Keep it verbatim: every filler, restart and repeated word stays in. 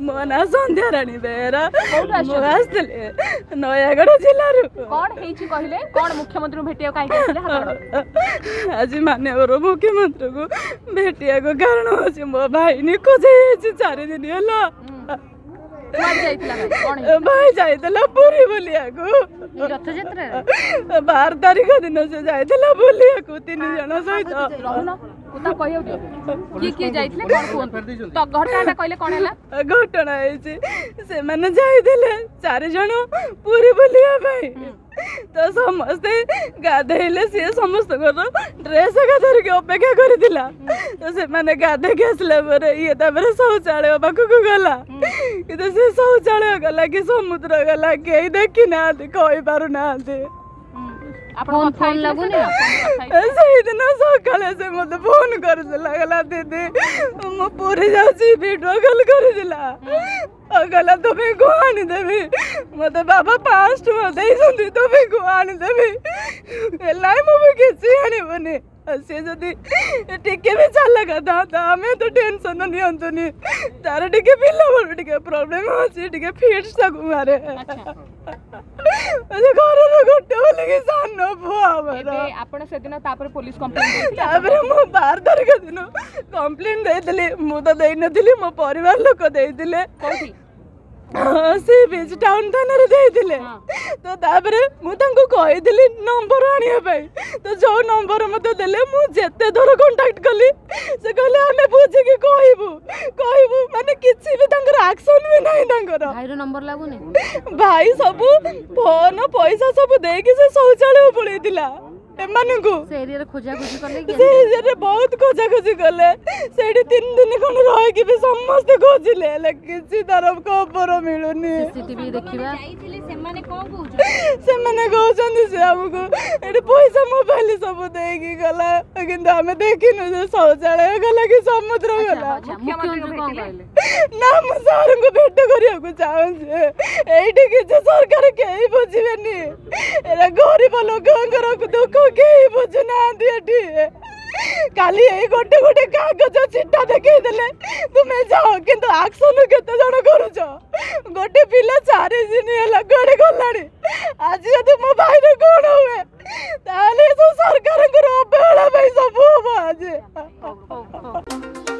मो ना संध्या राणी बेहरा नयगढ़ जिलूर कौन कहले कौन मुख्यमंत्री भेटिया कहीं आज मानवर मुख्यमंत्री को भेटिया को कारण हो मो भाई निखोज हो चार दिन है भाई जाइला पूरी बुलिया रथ यात्रा बार तारीख दिन से जाइला बुलिया तीन जन सहित कुता कोई हो कि कि जाइथले कोन कोन फेर दिजो तो घटनाटा कहले कोन हैला घटना है जे से माने जाइथले चार जण पूरी बुलिया भाई तो समस्त गाधैले से समस्त घर ड्रेस गाधर के अपेक्षा कर दिला तो से माने गाधे गेसले परे ये तबरे शौचालय बाकू को गला तो से शौचालय गला कि समुद्र गला के देखि ना कोई बारू ना दे फोन फोन लगुनी सही दिन सकाल से मत फोन कर लगला दीदी मो पूरी जाऊँ भिडियो कॉल कर अगला तुम्हें को आनी देवी मत बाबा पाँच टाइम दे तुम्हें को आनी देवी मुझे किसी आनबुनि सी जदि टे भी चला कथा आम तो टेनसन नि तार टे पिला टे प्रोब्लेम अच्छे टे फिट्स मारे घर गोटे बोल कि सान पुआर से दिन पुलिस कंप्लेन मो बार तारीख दिन कंप्लेन देली मुझे नी मो पर लोक देते सी बीच टाउन थाना दे तो मुझे कही नंबर आने तो जो नंबर मत दे मुझे दूर कंटाक्ट कली से कहले आम बुझे कहबू कहबू माने किसी भी एक्शन भी ना भाई नंबर लगुनि भाई सब फोन पैसा सब दे से शौचालय पड़ेगा बहुत खोजा खोजी कले तीन दिन खंड रही समस्त खोजिले किसी तरफ खबर मिलूनी से पैसा मोबाइल सब देकी गला कि आम देखिन शौचालय गला कि समुद्र गला ना मु सर को भेट करने चाहे ये किसी सरकार कहीं बुझे गरीब लोक दुख कहीं बुझुना खाली गोटे गोटे कागज चिट्ठा देखले तुम्हें जाओ कि एक्शन केत जन कर गोटे पिला चार दिन है गड़े गला आज जब मो भाई कौन हुए सरकार अवहेला सब हम आज।